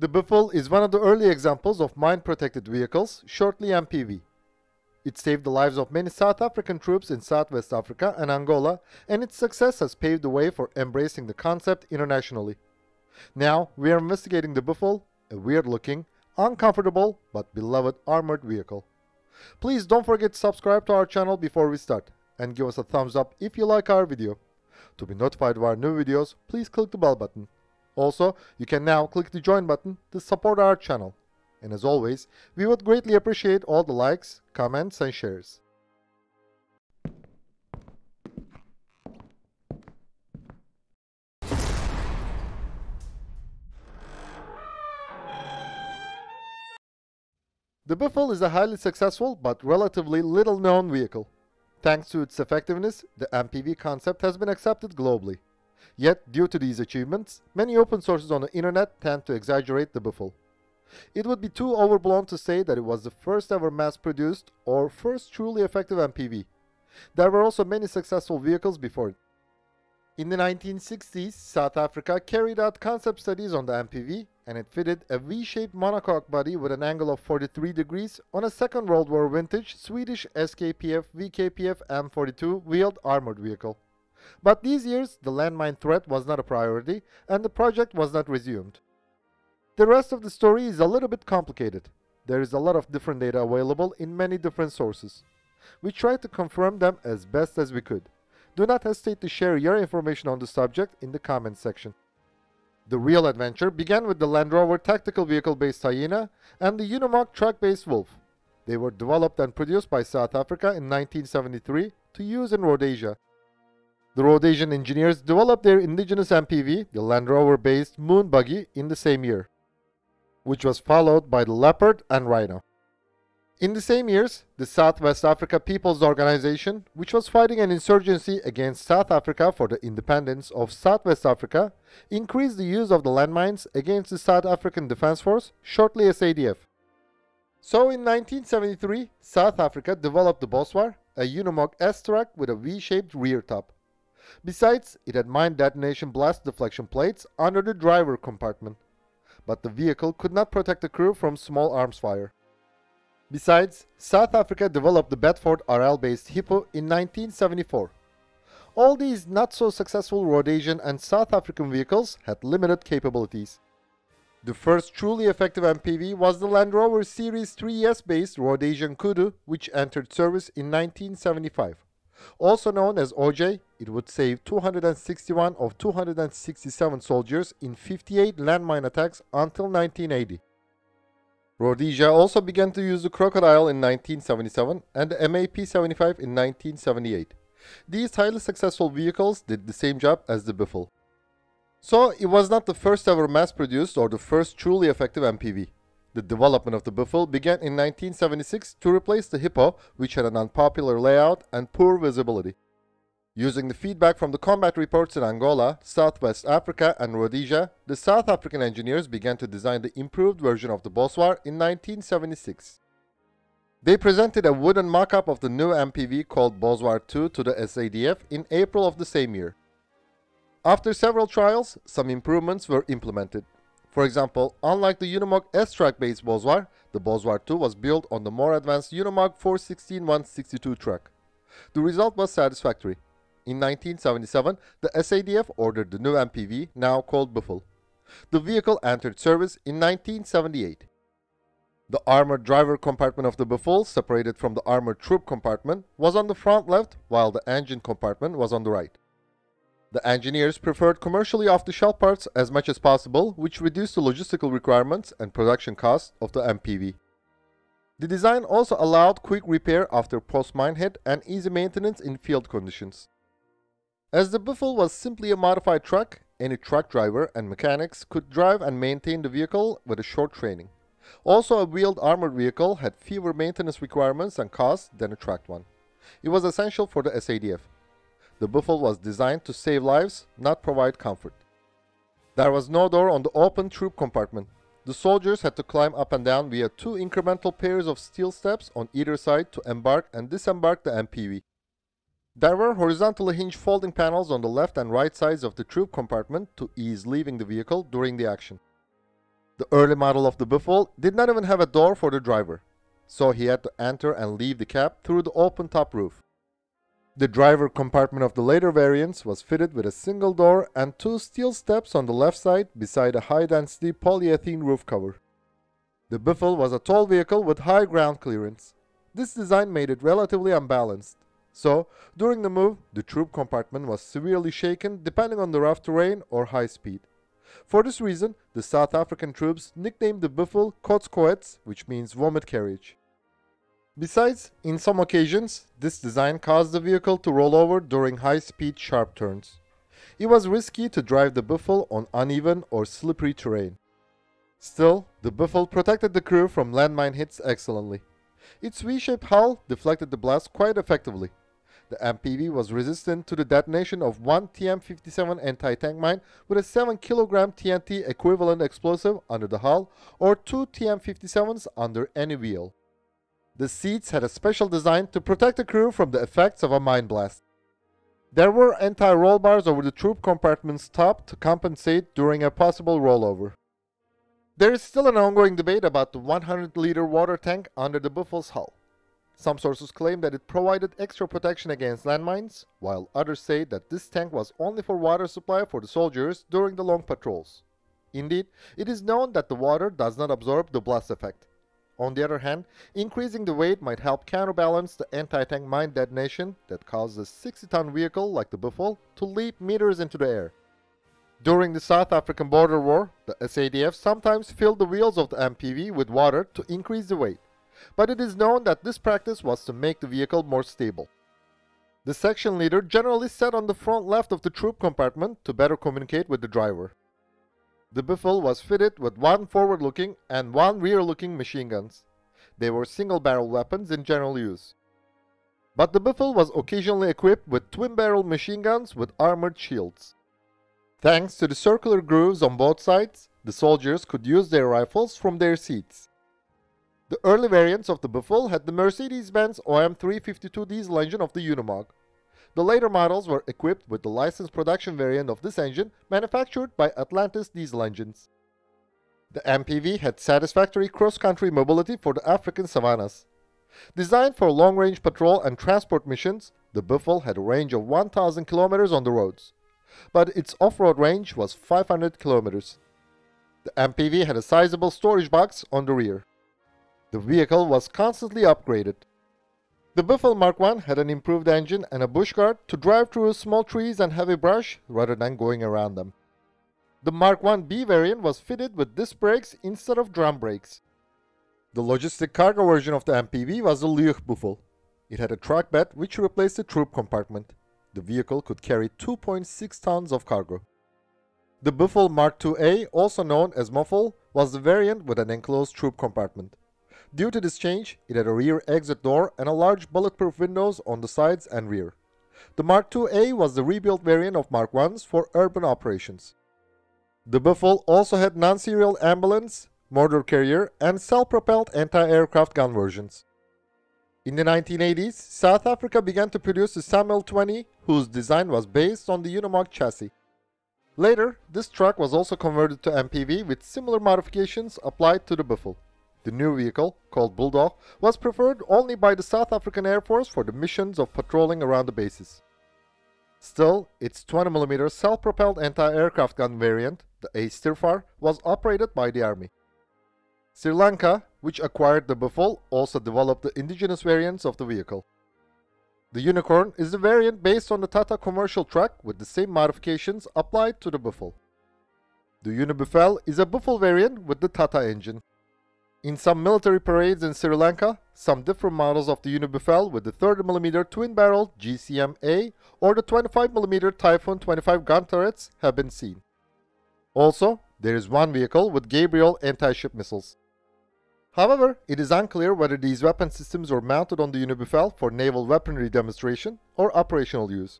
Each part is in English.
The Buffel is one of the early examples of mine-protected vehicles, shortly MPV. It saved the lives of many South African troops in Southwest Africa and Angola, and its success has paved the way for embracing the concept internationally. Now we are investigating the Buffel, a weird-looking, uncomfortable but beloved armored vehicle. Please don't forget to subscribe to our channel before we start, and give us a thumbs up if you like our video. To be notified of our new videos, please click the bell button. Also, you can now click the join button to support our channel. And as always, we would greatly appreciate all the likes, comments and shares. The Buffel is a highly successful but relatively little known vehicle. Thanks to its effectiveness, the MPV concept has been accepted globally. Yet, due to these achievements, many open sources on the internet tend to exaggerate the Buffel. It would be too overblown to say that it was the first ever mass-produced or first truly effective MPV. There were also many successful vehicles before it. In the 1960s, South Africa carried out concept studies on the MPV, and it fitted a V-shaped monocoque body with an angle of 43 degrees on a Second World War vintage Swedish SKPF VKPF M42 wheeled armored vehicle. But these years, the landmine threat was not a priority, and the project was not resumed. The rest of the story is a little bit complicated. There is a lot of different data available in many different sources. We tried to confirm them as best as we could. Do not hesitate to share your information on the subject in the comments section. The real adventure began with the Land Rover tactical vehicle-based Hyena and the Unimog truck-based Wolf. They were developed and produced by South Africa in 1973 to use in Rhodesia. The Rhodesian engineers developed their indigenous MPV, the Land Rover-based Moon Buggy, in the same year, which was followed by the Leopard and Rhino. In the same years, the Southwest Africa People's Organization, which was fighting an insurgency against South Africa for the independence of Southwest Africa, increased the use of the landmines against the South African Defense Force, shortly SADF. So in 1973, South Africa developed the Boswar, a Unimog S-truck with a V-shaped rear top. Besides, it had mine detonation blast deflection plates under the driver compartment, but the vehicle could not protect the crew from small arms fire. Besides, South Africa developed the Bedford RL-based Hippo in 1974. All these not-so-successful Rhodesian and South African vehicles had limited capabilities. The first truly effective MPV was the Land Rover Series 3S-based Rhodesian Kudu, which entered service in 1975. Also known as OJ, it would save 261 of 267 soldiers in 58 landmine attacks until 1980. Rhodesia also began to use the Crocodile in 1977 and the MAP-75 in 1978. These highly successful vehicles did the same job as the Buffel. So it was not the first ever mass-produced or the first truly effective MPV. The development of the Buffel began in 1976 to replace the Hippo, which had an unpopular layout and poor visibility. Using the feedback from the combat reports in Angola, Southwest Africa and Rhodesia, the South African engineers began to design the improved version of the Boswar in 1976. They presented a wooden mock-up of the new MPV called Boswar II to the SADF in April of the same year. After several trials, some improvements were implemented. For example, unlike the Unimog S-Track-based Boswar, the Boswar II was built on the more advanced Unimog 416-162 truck. The result was satisfactory. In 1977, the SADF ordered the new MPV, now called Buffel. The vehicle entered service in 1978. The armored driver compartment of the Buffel, separated from the armored troop compartment, was on the front left, while the engine compartment was on the right. The engineers preferred commercially off-the-shelf parts as much as possible, which reduced the logistical requirements and production costs of the MPV. The design also allowed quick repair after post-mine hit and easy maintenance in field conditions. As the Buffel was simply a modified truck, any truck driver and mechanics could drive and maintain the vehicle with a short training. Also, a wheeled armored vehicle had fewer maintenance requirements and costs than a tracked one. It was essential for the SADF. The Buffel was designed to save lives, not provide comfort. There was no door on the open troop compartment. The soldiers had to climb up and down via two incremental pairs of steel steps on either side to embark and disembark the MPV. There were horizontally hinged folding panels on the left and right sides of the troop compartment to ease leaving the vehicle during the action. The early model of the Buffel did not even have a door for the driver, so he had to enter and leave the cab through the open top roof. The driver compartment of the later variants was fitted with a single door and two steel steps on the left side beside a high-density polyethylene roof cover. The Buffel was a tall vehicle with high ground clearance. This design made it relatively unbalanced. So, during the move, the troop compartment was severely shaken depending on the rough terrain or high speed. For this reason, the South African troops nicknamed the Buffel Kotskoets, which means vomit carriage. Besides, in some occasions, this design caused the vehicle to roll over during high-speed sharp turns. It was risky to drive the Buffel on uneven or slippery terrain. Still, the Buffel protected the crew from landmine hits excellently. Its V-shaped hull deflected the blast quite effectively. The MPV was resistant to the detonation of one TM-57 anti-tank mine with a 7 kg TNT equivalent explosive under the hull or two TM-57s under any wheel. The seats had a special design to protect the crew from the effects of a mine blast. There were anti-roll bars over the troop compartment's top to compensate during a possible rollover. There is still an ongoing debate about the 100-liter water tank under the Buffel's hull. Some sources claim that it provided extra protection against landmines, while others say that this tank was only for water supply for the soldiers during the long patrols. Indeed, it is known that the water does not absorb the blast effect. On the other hand, increasing the weight might help counterbalance the anti-tank mine detonation that caused a 60-ton vehicle like the Buffel to leap meters into the air. During the South African border war, the SADF sometimes filled the wheels of the MPV with water to increase the weight, but it is known that this practice was to make the vehicle more stable. The section leader generally sat on the front left of the troop compartment to better communicate with the driver. The Buffel was fitted with one forward-looking and one rear-looking machine guns. They were single-barrel weapons in general use. But the Buffel was occasionally equipped with twin-barrel machine guns with armored shields. Thanks to the circular grooves on both sides, the soldiers could use their rifles from their seats. The early variants of the Buffel had the Mercedes Benz OM352 diesel engine of the Unimog. The later models were equipped with the licensed production variant of this engine manufactured by Atlantis Diesel engines. The MPV had satisfactory cross-country mobility for the African savannas. Designed for long-range patrol and transport missions, the Buffel had a range of 1,000 kilometers on the roads, but its off-road range was 500 kilometers. The MPV had a sizable storage box on the rear. The vehicle was constantly upgraded. The Buffel Mark I had an improved engine and a bush guard to drive through small trees and heavy brush rather than going around them. The Mark 1B variant was fitted with disc brakes instead of drum brakes. The logistic cargo version of the MPV was the Buffel. It had a truck bed which replaced the troop compartment. The vehicle could carry 2.6 tons of cargo. The Buffel Mark 2A, also known as Moffel, was the variant with an enclosed troop compartment. Due to this change, it had a rear exit door and a large bulletproof windows on the sides and rear. The Mark 2A was the rebuilt variant of Mark 1s for urban operations. The Buffel also had non-serial ambulance, motor carrier, and self-propelled anti-aircraft gun versions. In the 1980s, South Africa began to produce the SAML-20, whose design was based on the Unimog chassis. Later, this truck was also converted to MPV with similar modifications applied to the Buffel. The new vehicle, called Bulldog, was preferred only by the South African Air Force for the missions of patrolling around the bases. Still, its 20mm self-propelled anti-aircraft gun variant, the Ystervark, was operated by the Army. Sri Lanka, which acquired the Buffel, also developed the indigenous variants of the vehicle. The Unicorn is the variant based on the Tata commercial truck with the same modifications applied to the Buffel. The Unibuffel is a Buffel variant with the Tata engine. In some military parades in Sri Lanka, some different models of the Unibuffel with the 30mm twin-barrel GCMA or the 25mm Typhoon 25 gun turrets have been seen. Also, there is one vehicle with Gabriel anti-ship missiles. However, it is unclear whether these weapon systems were mounted on the Unibuffel for naval weaponry demonstration or operational use.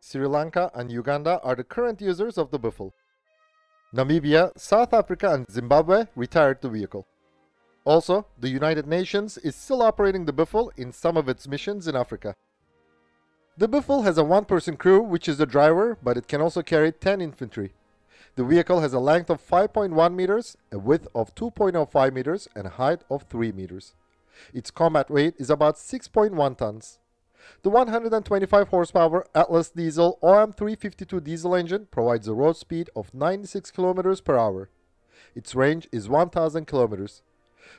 Sri Lanka and Uganda are the current users of the Buffel. Namibia, South Africa and Zimbabwe retired the vehicle. Also, the United Nations is still operating the Buffel in some of its missions in Africa. The Buffel has a one-person crew, which is the driver, but it can also carry 10 infantry. The vehicle has a length of 5.1 meters, a width of 2.05 meters, and a height of 3 meters. Its combat weight is about 6.1 tons. The 125 horsepower Atlas diesel OM352 diesel engine provides a road speed of 96 km per hour. Its range is 1,000 km.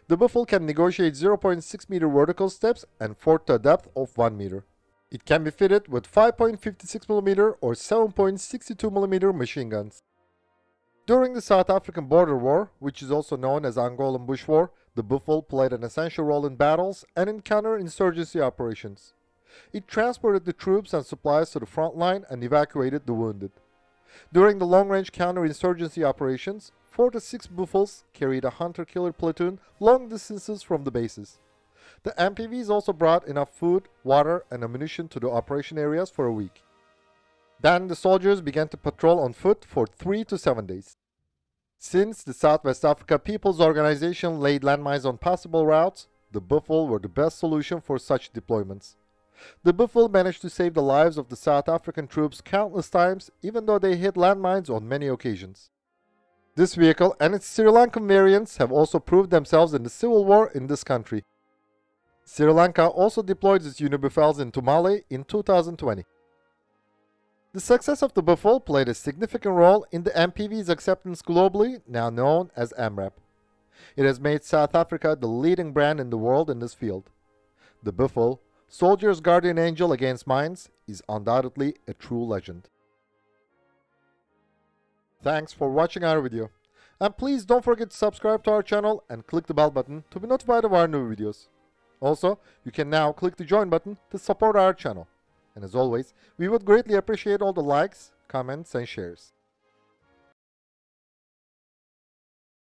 The Buffel can negotiate 0.6 meter vertical steps and ford to a depth of 1 meter. It can be fitted with 5.56 mm or 7.62 mm machine guns. During the South African border war, which is also known as Angolan Bush War, the Buffel played an essential role in battles and in counter-insurgency operations. It transported the troops and supplies to the front line and evacuated the wounded. During the long-range counter-insurgency operations, 4 to 6 Buffels carried a hunter-killer platoon long distances from the bases. The MPVs also brought enough food, water, and ammunition to the operation areas for a week. Then the soldiers began to patrol on foot for 3 to 7 days. Since the Southwest Africa People's Organization laid landmines on possible routes, the Buffel were the best solution for such deployments. The Buffel managed to save the lives of the South African troops countless times, even though they hit landmines on many occasions. This vehicle and its Sri Lankan variants have also proved themselves in the civil war in this country. Sri Lanka also deployed its Unibuffels into Mali in 2020. The success of the Buffel played a significant role in the MPV's acceptance globally, now known as MRAP. It has made South Africa the leading brand in the world in this field. The Buffel, soldier's guardian angel against mines, is undoubtedly a true legend. Thanks for watching our video. And please don't forget to subscribe to our channel and click the bell button to be notified of our new videos. Also, you can now click the join button to support our channel. And as always, we would greatly appreciate all the likes, comments, and shares.